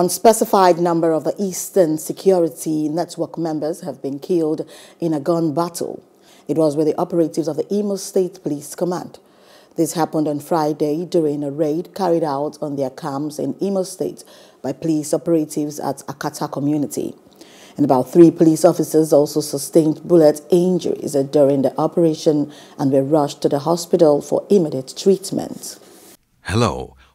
Unspecified number of the Eastern Security Network members have been killed in a gun battle. It was with the operatives of the Imo State Police Command. This happened on Friday during a raid carried out on their camps in Imo State by police operatives at Akata community. And about 3 police officers also sustained bullet injuries during the operation and were rushed to the hospital for immediate treatment. Hello,